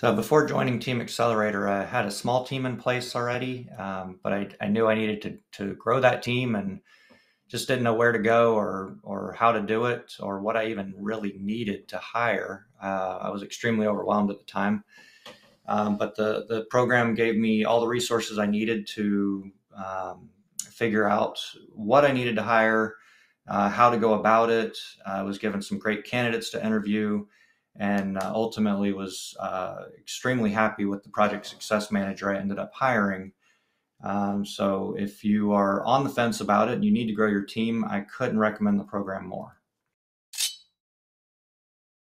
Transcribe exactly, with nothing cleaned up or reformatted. So before joining Team Accelerator, I had a small team in place already, um, but I, I knew I needed to, to grow that team and just didn't know where to go or or how to do it or what I even really needed to hire. Uh, I was extremely overwhelmed at the time, um, but the, the program gave me all the resources I needed to um, figure out what I needed to hire, uh, how to go about it. I was given some great candidates to interview, and uh, ultimately was uh, extremely happy with the project success manager I ended up hiring. Um, so if you are on the fence about it and you need to grow your team, I couldn't recommend the program more.